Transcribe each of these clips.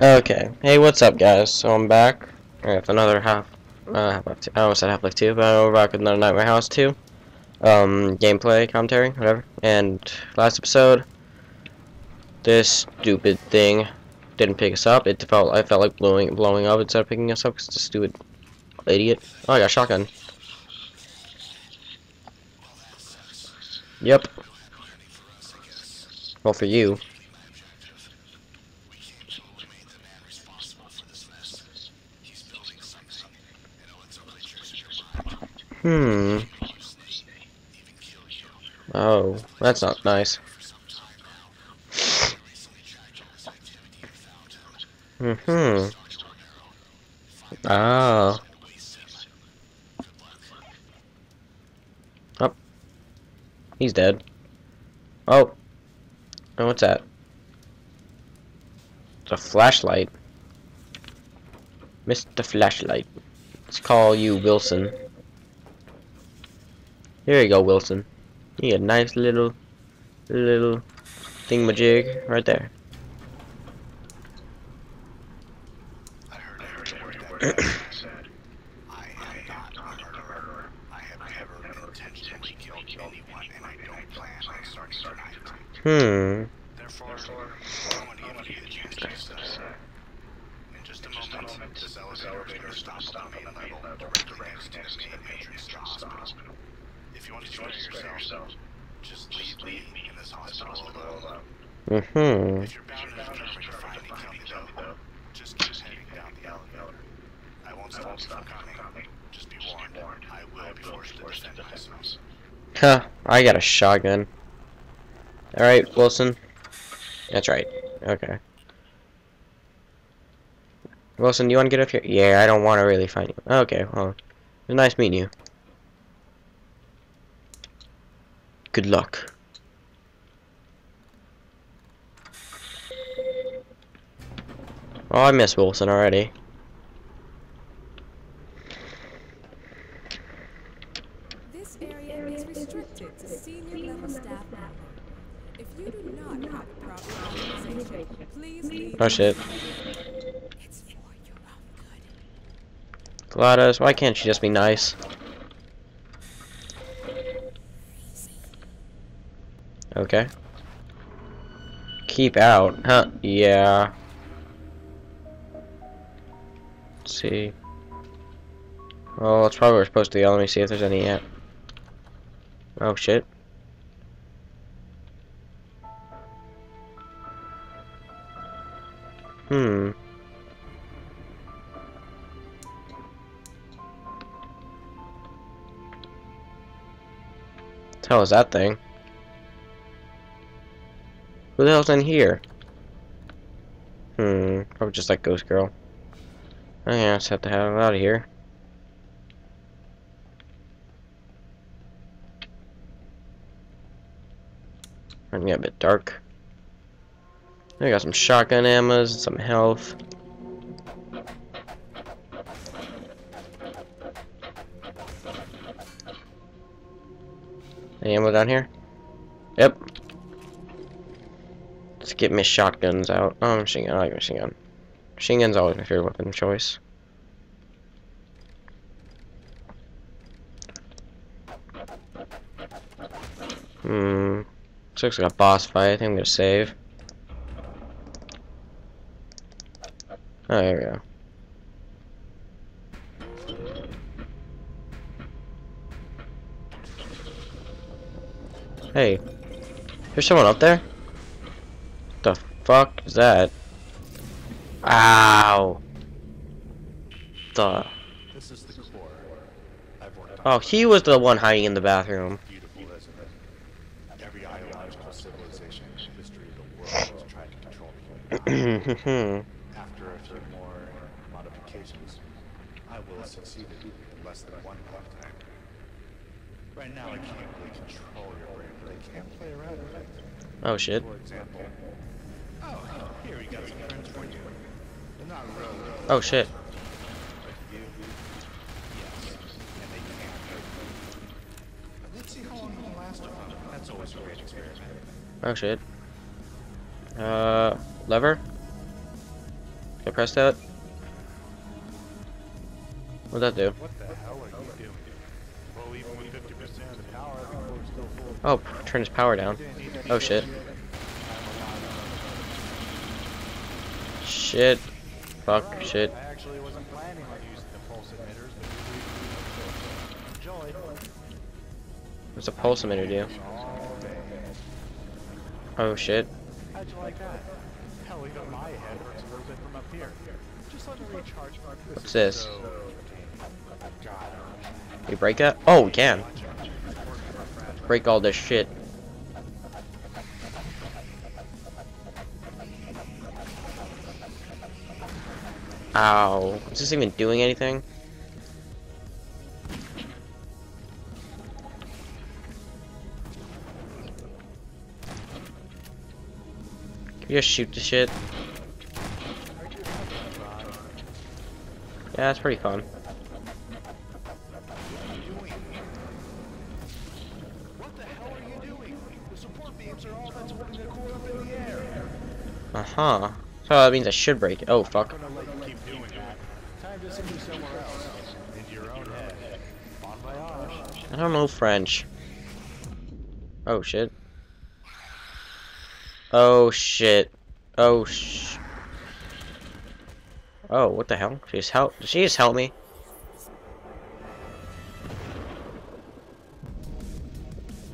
Okay, hey, what's up, guys? So I'm back with another Half-Life 2. I almost said Half-Life 2, but I'm back with another Nightmare House 2 gameplay, commentary, whatever. And last episode, this stupid thing didn't pick us up. It felt I felt like blowing up instead of picking us up because it's a stupid idiot. Oh, I got a shotgun. Yep. Well, for you. Oh, that's not nice. Ah. Oh. He's dead. Oh. And what's that? It's a flashlight. Mr. Flashlight. Let's call you Wilson. Here you go, Wilson. You got a nice little thingamajig right there. I heard everything said. I am not a murderer. I have never intentionally killed anyone, and I don't plan on starting tonight. Therefore, I want to give you the chance to say. In just a moment, this elevator stops on the main level directly next to the entrance to the hospital. If you want to spare yourself, just leave me in this hospital alone. If you're bound to find and kill me, though, just heading down the elevator. I won't stop you from coming. Just be warned, I will be forced to defend myself. Huh, I got a shotgun. Alright, Wilson. That's right. Okay. Wilson, do you want to get up here? Yeah, I don't want to really find you. Okay, well, it was nice meeting you. Good luck. Oh, I miss Wilson already. This area is restricted to senior level staff now. If you do not have a proper organization, please push it. It's for your own good. Gladys, why can't she just be nice? Okay. Keep out, huh? Yeah. Let's see. Well, that's probably what we're supposed to do. Let me see if there's any yet. Oh shit. What the hell is that thing? Who the hell's in here? Probably just like Ghost Girl. I just have to have him out of here. I'm getting a bit dark. I got some shotgun ammo, some health. Any ammo down here? Yep. Let's get my shotguns out. Oh, machine gun. I like machine gun. Machine gun's always my favorite weapon of choice. This looks like a boss fight. I think I'm gonna save. Oh, there we go. Hey, there's someone up there? The fuck is that? Ow! The. This is the core. Oh, he was the one hiding in the bathroom. Beautiful, isn't it? Every ideological civilization in the history of the world has tried to control humanity. After a few more modifications, I will have succeeded in less than one lifetime. Right now, I can't really control your brain, but I can't play around with it. Oh shit. For example, oh, here we got some friends for you. They're not real. Oh shit. Yes, and they can't. Let's see how long it'll last. That's always a great experiment. Oh shit. Lever? Can I press that? What'd that do? What the hell are you doing? Well, even with 50% of the power, we're still full. Oh, turn his power down. Oh shit. Shit. Fuck, shit. I actually wasn't planning on using the pulse emitters, but enjoy. What's a pulse emitter do? Oh shit. How'd you like that? Hell, even my head hurts a little bit from up here. Just let me recharge my pistol. What's this? You break that? Oh, we can. Break all this shit. Ow. Is this even doing anything? Can we just shoot the shit? Yeah, that's pretty fun. What the hell are you doing? The support beams are all that's holding the core up in the air. Uh-huh. So that means I should break it. Oh, fuck. I don't know French. Oh shit. Oh shit. Oh sh. Oh, what the hell? She just help. She just helped me.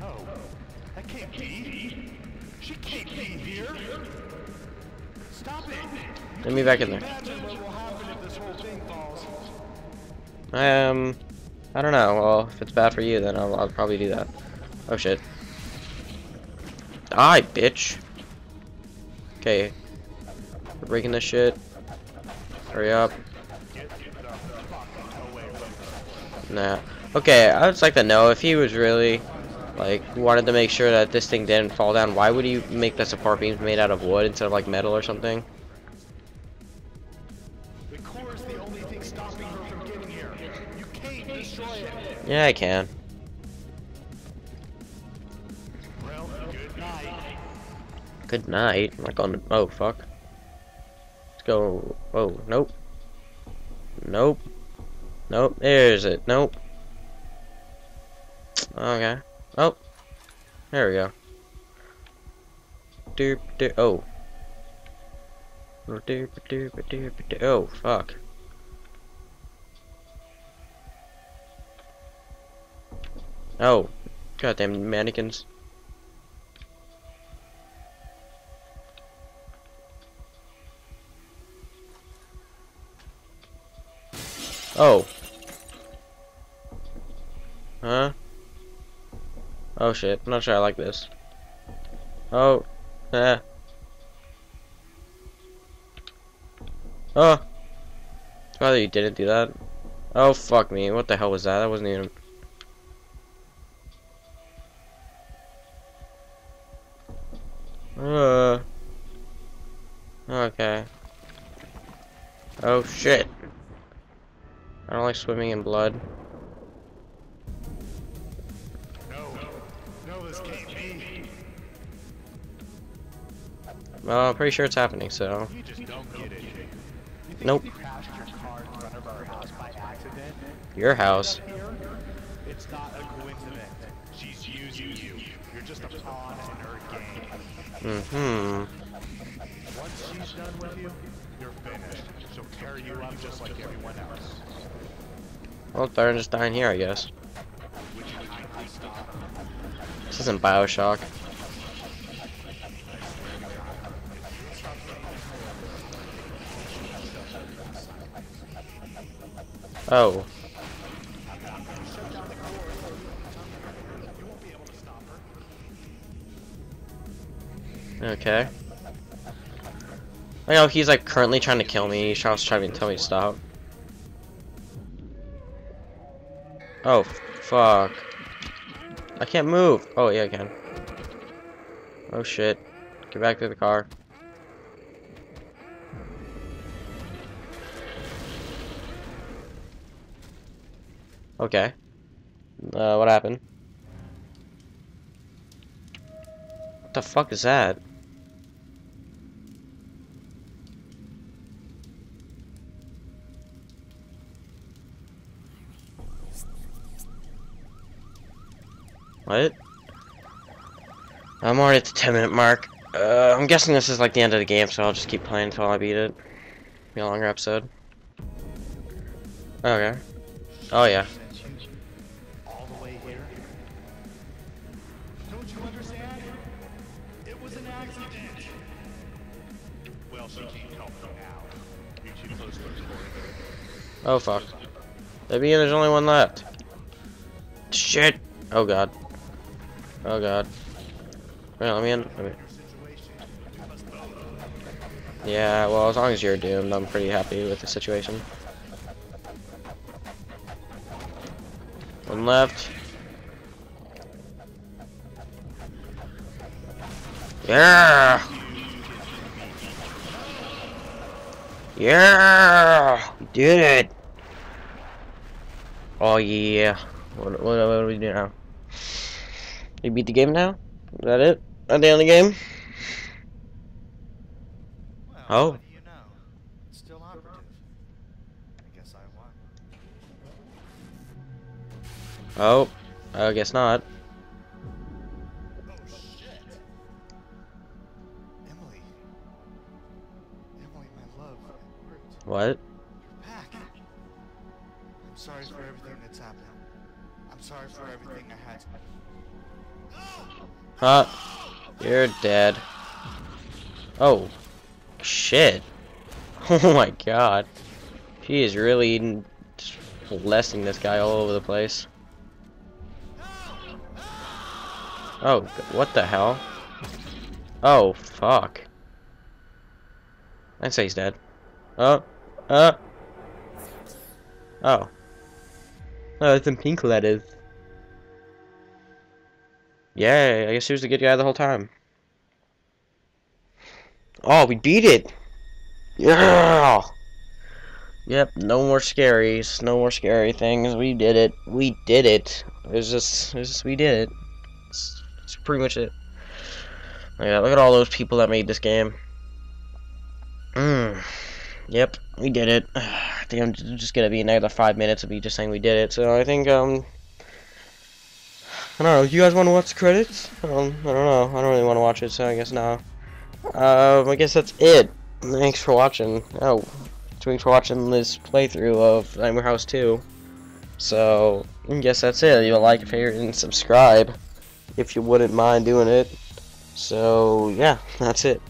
No, that can't be. She can't be here. Stop it. Let me back in there. I don't know. Well, if it's bad for you, then I'll probably do that. Oh shit. Die, bitch. Okay. We're breaking this shit. Hurry up. Nah. Okay, I would just like to know if he was really, like, wanted to make sure that this thing didn't fall down, why would he make the support beams made out of wood instead of, like, metal or something? The core is the only thing stopping her from getting here. You can't destroy it. Yeah, I can. Well, good night. Good night? I'm not going to... Oh, fuck. Go. Oh, nope. Nope. Nope. There's it. Nope. Okay. Oh. There we go. Derp, derp. Oh. Derp, derp, derp, derp. Oh, fuck. Oh. Goddamn mannequins. Oh. Huh? Oh shit, I'm not sure I like this. Oh. Eh. Oh. Probably you didn't do that. Oh fuck me, what the hell was that? That wasn't even... Okay. Oh shit. I don't like swimming in blood. No, this can't be. Well, I'm pretty sure it's happening, so. You just don't get it. Nope. You crashed your car in front of our house by accident? Your house. It's not a coincidence. She's using you. You're just a pawn in her game. Mm-hmm. Once she's done with you, you're finished. She'll carry you up just like everyone else. Well, they're just dying here, I guess. This isn't Bioshock. Oh. Okay. I know he's like currently trying to kill me. He's trying to tell me to stop. Oh, fuck. I can't move. Oh, yeah, I can. Oh, shit. Get back to the car. Okay. What happened? What the fuck is that? What? I'm already at the 10-minute mark. I'm guessing this is like the end of the game, so I'll just keep playing until I beat it. Be a longer episode. Okay. Oh yeah. All the way here. Don't you understand? It was an accident. Well, she can't help you now. You're too close to her. Oh fuck. That means there's only one left. Shit. Oh god. Oh god. Well, let me in. Let me... Yeah, well, as long as you're doomed, I'm pretty happy with the situation. One left. Yeah! Yeah! You did it! Oh, yeah. What do we do now? You beat the game now? Is that it? At the end of the game? Well, oh. What do you know? It's still operative. I guess I won. Oh, I guess not. Oh shit! Emily, Emily, my love, what? You're back. I'm sorry for everything that's happened. I'm sorry for everything I had to. Huh? You're dead. Oh, shit! Oh my god, she is really blessing this guy all over the place. Oh, what the hell? Oh, fuck. I'd say he's dead. Oh. Oh, it's in pink letters. Yay, I guess he was the good guy the whole time. Oh, we beat it! Yeah! Yep, no more scaries, no more scary things. We did it. We did it. It was just we did it. It's pretty much it. Yeah, look at all those people that made this game. Yep, we did it. I think I'm just gonna be another 5 minutes of me just saying we did it. So I think I don't know. You guys want to watch the credits? I don't know. I don't really want to watch it, so I guess no. I guess that's it. Thanks for watching. Oh, thanks for watching this playthrough of Nightmare House 2. So I guess that's it. You like, favorite, and subscribe if you wouldn't mind doing it. So yeah, that's it.